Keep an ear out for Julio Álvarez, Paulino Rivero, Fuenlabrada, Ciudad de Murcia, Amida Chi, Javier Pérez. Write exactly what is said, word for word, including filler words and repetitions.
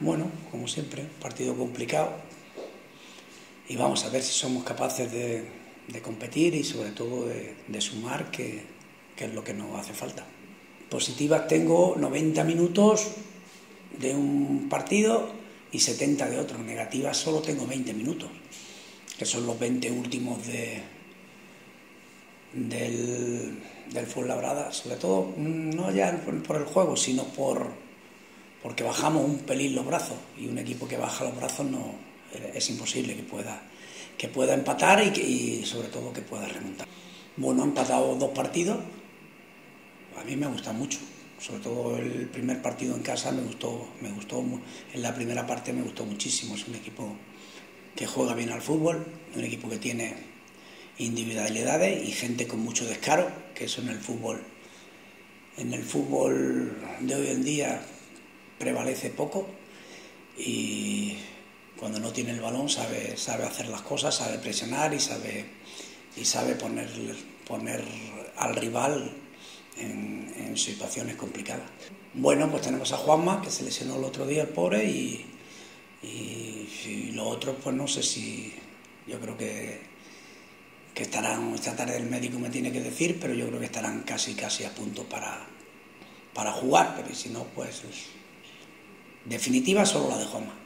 Bueno, como siempre, partido complicado, y vamos a ver si somos capaces de, de competir y sobre todo de, de sumar, que, que es lo que nos hace falta. Positivas tengo noventa minutos de un partido y setenta de otro. Negativas solo tengo veinte minutos, que son los veinte últimos de, del, del Fuenlabrada, sobre todo no ya por el juego, sino por, porque bajamos un pelín los brazos, y un equipo que baja los brazos no, es imposible que pueda, que pueda empatar y, que, y sobre todo que pueda remontar. Bueno, he empatado dos partidos. A mí me gusta mucho, sobre todo el primer partido en casa me gustó, me gustó, en la primera parte me gustó muchísimo. Es un equipo que juega bien al fútbol, un equipo que tiene individualidades y gente con mucho descaro, que eso en el fútbol, en el fútbol de hoy en día prevalece poco, y cuando no tiene el balón sabe, sabe hacer las cosas, sabe presionar y sabe, y sabe poner, poner al rival En, en situaciones complicadas. Bueno, pues tenemos a Juanma, que se lesionó el otro día, el pobre, y, y, y los otros, pues no sé si... Yo creo que, que estarán, esta tarde el médico me tiene que decir, pero yo creo que estarán casi casi a punto para, para jugar, pero si no, pues... Definitiva solo la de Juanma.